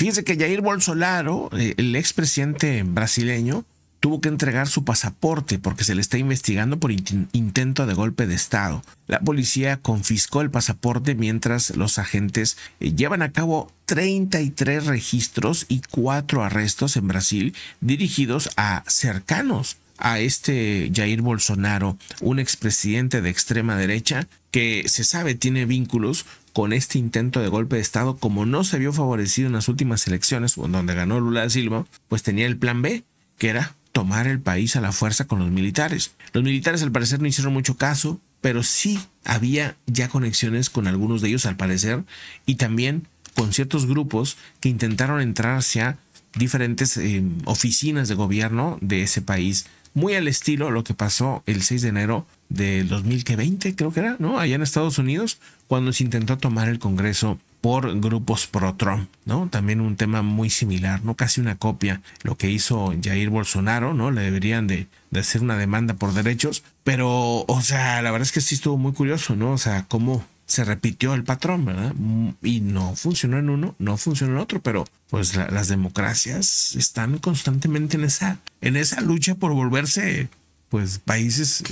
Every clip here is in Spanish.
Fíjense que Jair Bolsonaro, el expresidente brasileño, tuvo que entregar su pasaporte porque se le está investigando por intento de golpe de Estado. La policía confiscó el pasaporte mientras los agentes llevan a cabo 33 registros y 4 arrestos en Brasil dirigidos a cercanos a este Jair Bolsonaro, un expresidente de extrema derecha que se sabe tiene vínculos con este intento de golpe de Estado. Como no se vio favorecido en las últimas elecciones donde ganó Lula da Silva, pues tenía el plan B, que era tomar el país a la fuerza con los militares. Los militares al parecer no hicieron mucho caso, pero sí había ya conexiones con algunos de ellos al parecer, y también con ciertos grupos que intentaron entrar hacia diferentes oficinas de gobierno de ese país, muy al estilo lo que pasó el 6 de enero del 2020, creo que era, ¿no? Allá en Estados Unidos, cuando se intentó tomar el Congreso por grupos pro-Trump, ¿no? También un tema muy similar, ¿no? Casi una copia lo que hizo Jair Bolsonaro, ¿no? Le deberían de hacer una demanda por derechos, pero, o sea, la verdad es que sí estuvo muy curioso, ¿no? O sea, cómo se repitió el patrón, ¿verdad? Y no funcionó en uno, no funcionó en otro, pero pues las democracias están constantemente en esa lucha por volverse, pues, países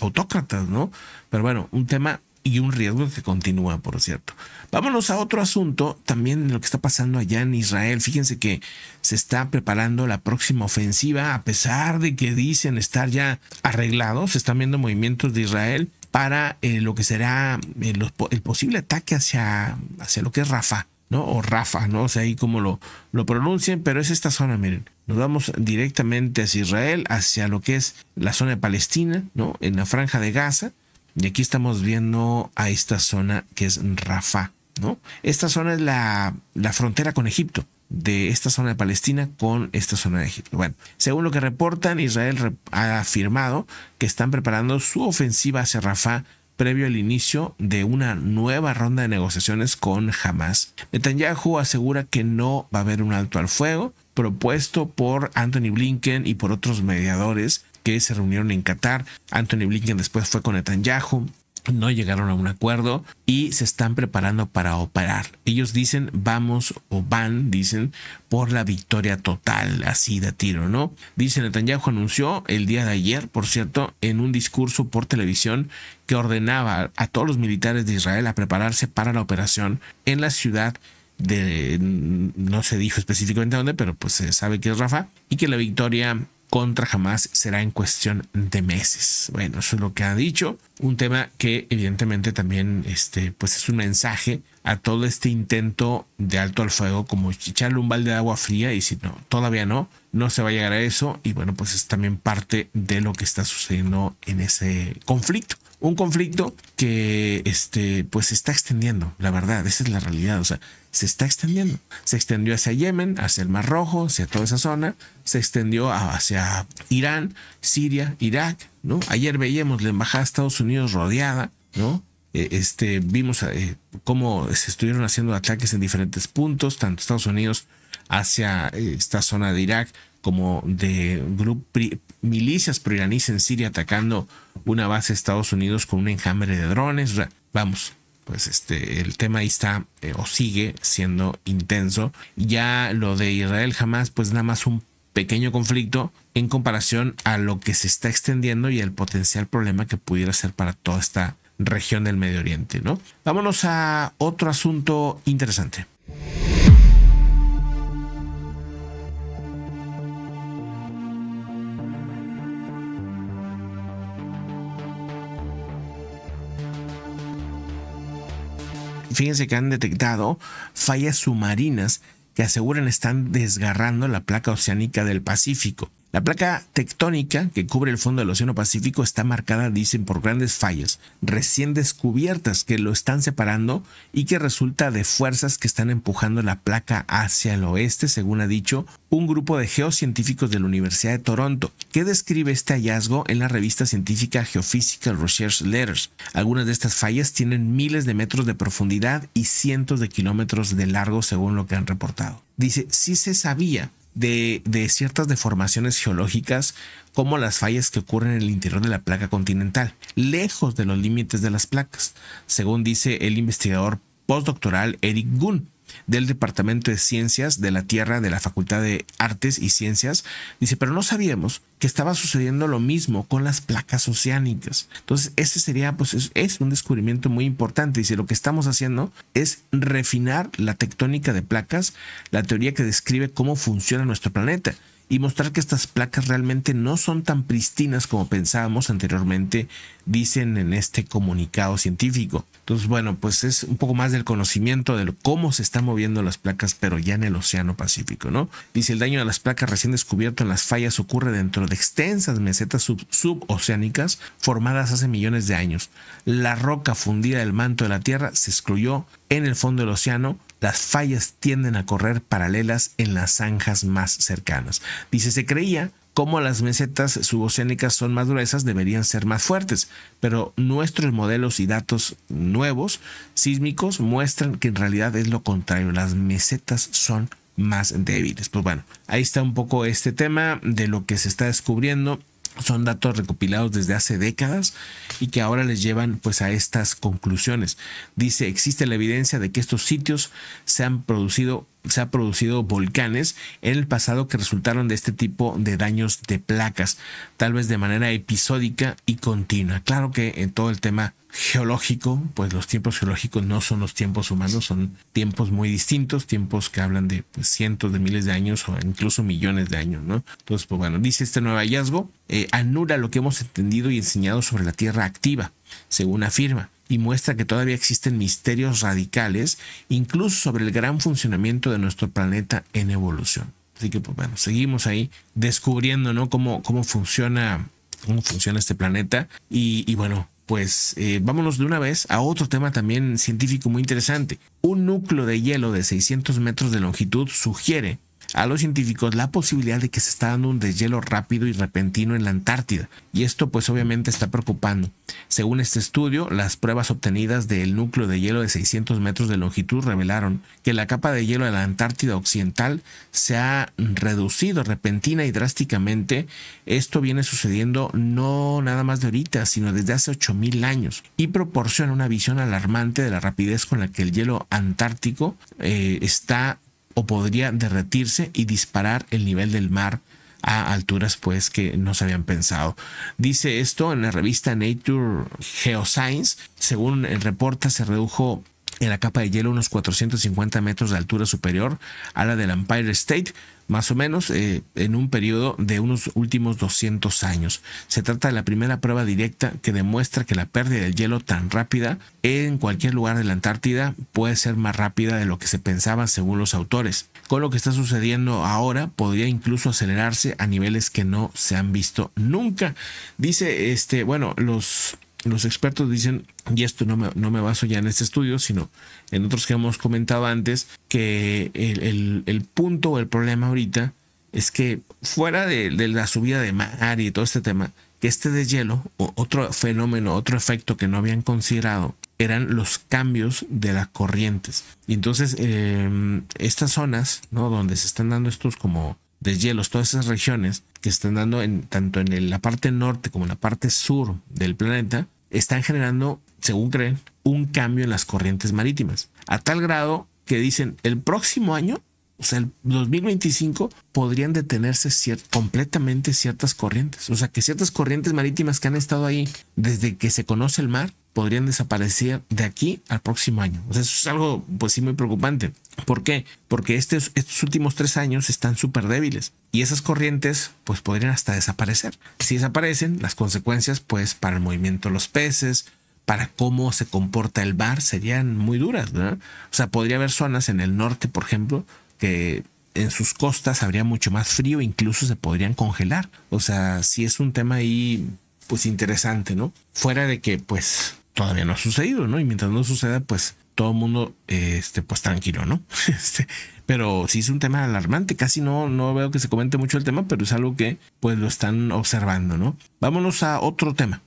autócratas, ¿no? Pero bueno, un tema y un riesgo que continúa, por cierto. Vámonos a otro asunto, también lo que está pasando allá en Israel. Fíjense que se está preparando la próxima ofensiva, a pesar de que dicen estar ya arreglados. Se están viendo movimientos de Israel para lo que será el posible ataque hacia lo que es Rafah, ¿no? O Rafah, ¿no? O sea, ahí como lo pronuncien, pero es esta zona, miren. Nos vamos directamente hacia Israel, hacia lo que es la zona de Palestina, ¿no? En la Franja de Gaza. Y aquí estamos viendo a esta zona que es Rafah, ¿no? Esta zona es la frontera con Egipto, de esta zona de Palestina con esta zona de Egipto. Bueno, según lo que reportan, Israel ha afirmado que están preparando su ofensiva hacia Rafah previo al inicio de una nueva ronda de negociaciones con Hamas. Netanyahu asegura que no va a haber un alto al fuego propuesto por Antony Blinken y por otros mediadores que se reunieron en Qatar. Antony Blinken después fue con Netanyahu, no llegaron a un acuerdo y se están preparando para operar. Ellos dicen van por la victoria total, así de tiro, ¿no? Dice Netanyahu, anunció el día de ayer, por cierto, en un discurso por televisión que ordenaba a todos los militares de Israel a prepararse para la operación en la ciudad de, no se dijo específicamente dónde, pero pues se sabe que es Rafah, y que la victoria contra Hamas será en cuestión de meses. Bueno, eso es lo que ha dicho. Un tema que evidentemente también pues es un mensaje a todo este intento de alto al fuego, como echarle un balde de agua fría y si no, todavía no se va a llegar a eso. Y bueno, pues es también parte de lo que está sucediendo en ese conflicto. Un conflicto que pues se está extendiendo, la verdad, esa es la realidad, o sea, se está extendiendo. Se extendió hacia Yemen, hacia el Mar Rojo, hacia toda esa zona. Se extendió hacia Irán, Siria, Irak, ¿no? Ayer veíamos la embajada de Estados Unidos rodeada, ¿no? Vimos cómo se estuvieron haciendo ataques en diferentes puntos, tanto Estados Unidos hacia esta zona de Irak como de milicias proiraníes en Siria atacando una base de Estados Unidos con un enjambre de drones. O sea, vamos, pues el tema ahí está o sigue siendo intenso. Ya lo de Israel Hamas, pues nada más un pequeño conflicto en comparación a lo que se está extendiendo y el potencial problema que pudiera ser para toda esta región del Medio Oriente, ¿no? Vámonos a otro asunto interesante. Fíjense que han detectado fallas submarinas que aseguran están desgarrando la placa oceánica del Pacífico. La placa tectónica que cubre el fondo del Océano Pacífico está marcada, dicen, por grandes fallas recién descubiertas que lo están separando y que resulta de fuerzas que están empujando la placa hacia el oeste, según ha dicho un grupo de geocientíficos de la Universidad de Toronto, que describe este hallazgo en la revista científica Geophysical Research Letters. Algunas de estas fallas tienen miles de metros de profundidad y cientos de kilómetros de largo, según lo que han reportado. Dice, sí se sabía de ciertas deformaciones geológicas como las fallas que ocurren en el interior de la placa continental, lejos de los límites de las placas, según dice el investigador postdoctoral Eric Gunn. del Departamento de Ciencias de la Tierra de la Facultad de Artes y Ciencias. Dice, pero no sabíamos que estaba sucediendo lo mismo con las placas oceánicas. Entonces, ese sería, pues, es un descubrimiento muy importante. Dice, lo que estamos haciendo es refinar la tectónica de placas, la teoría que describe cómo funciona nuestro planeta, y mostrar que estas placas realmente no son tan pristinas como pensábamos anteriormente, dicen en este comunicado científico. Entonces, bueno, pues es un poco más del conocimiento de cómo se están moviendo las placas, pero ya en el Océano Pacífico, ¿no? Dice, el daño a las placas recién descubierto en las fallas ocurre dentro de extensas mesetas suboceánicas formadas hace millones de años. La roca fundida del manto de la Tierra se excluyó en el fondo del océano. Las fallas tienden a correr paralelas en las zanjas más cercanas. Dice, se creía como las mesetas suboceánicas son más gruesas, deberían ser más fuertes, pero nuestros modelos y datos nuevos sísmicos muestran que en realidad es lo contrario, las mesetas son más débiles. Pues bueno, ahí está un poco este tema de lo que se está descubriendo. Son datos recopilados desde hace décadas y que ahora les llevan, pues, a estas conclusiones. Dice, existe la evidencia de que estos sitios se han producido volcanes en el pasado que resultaron de este tipo de daños de placas, tal vez de manera episódica y continua. Claro que en todo el tema geológico, pues los tiempos geológicos no son los tiempos humanos, son tiempos muy distintos, tiempos que hablan de, pues, cientos de miles de años o incluso millones de años, ¿no? Entonces, pues bueno, dice este nuevo hallazgo, anula lo que hemos entendido y enseñado sobre la Tierra activa, según afirma, y muestra que todavía existen misterios radicales, incluso sobre el gran funcionamiento de nuestro planeta en evolución. Así que, pues bueno, seguimos ahí descubriendo, ¿no?, cómo funciona este planeta. Y bueno, pues vámonos de una vez a otro tema también científico muy interesante. Un núcleo de hielo de 600 metros de longitud sugiere a los científicos la posibilidad de que se está dando un deshielo rápido y repentino en la Antártida, y esto, pues, obviamente está preocupando. Según este estudio, las pruebas obtenidas del núcleo de hielo de 600 metros de longitud revelaron que la capa de hielo de la Antártida Occidental se ha reducido repentina y drásticamente. Esto viene sucediendo no nada más de ahorita, sino desde hace 8000 años, y proporciona una visión alarmante de la rapidez con la que el hielo antártico está o podría derretirse y disparar el nivel del mar a alturas, pues, que no se habían pensado. Dice esto en la revista Nature Geoscience. Según el reporte, se redujo en la capa de hielo unos 450 metros de altura superior a la del Empire State, más o menos, en un periodo de unos últimos 200 años. Se trata de la primera prueba directa que demuestra que la pérdida del hielo tan rápida en cualquier lugar de la Antártida puede ser más rápida de lo que se pensaba, según los autores. Con lo que está sucediendo ahora, podría incluso acelerarse a niveles que no se han visto nunca. Dice, bueno, los expertos dicen, y esto no me baso ya en este estudio, sino en otros que hemos comentado antes, que el punto o el problema ahorita es que fuera de la subida de mar y todo este tema, que este deshielo, o otro fenómeno, otro efecto que no habían considerado, eran los cambios de las corrientes. Y entonces estas zonas, ¿no?, donde se están dando estos como deshielos, todas esas regiones que están dando tanto en la parte norte como en la parte sur del planeta, están generando, según creen, un cambio en las corrientes marítimas, a tal grado que dicen el próximo año, o sea, el 2025, podrían detenerse completamente ciertas corrientes. O sea, que ciertas corrientes marítimas que han estado ahí desde que se conoce el mar podrían desaparecer de aquí al próximo año. O sea, eso es algo, pues sí, muy preocupante. ¿Por qué? Porque estos últimos 3 años están súper débiles y esas corrientes, pues, podrían hasta desaparecer. Si desaparecen, las consecuencias, pues, para el movimiento de los peces, para cómo se comporta el mar, serían muy duras, ¿no? O sea, podría haber zonas en el norte, por ejemplo, que en sus costas habría mucho más frío, incluso se podrían congelar. O sea, sí es un tema ahí, pues, interesante, ¿no? Fuera de que, pues, todavía no ha sucedido, ¿no? Y mientras no suceda, pues, todo el mundo, pues, tranquilo, ¿no? Pero sí es un tema alarmante. Casi no veo que se comente mucho el tema, pero es algo que, pues, lo están observando, ¿no? Vámonos a otro tema.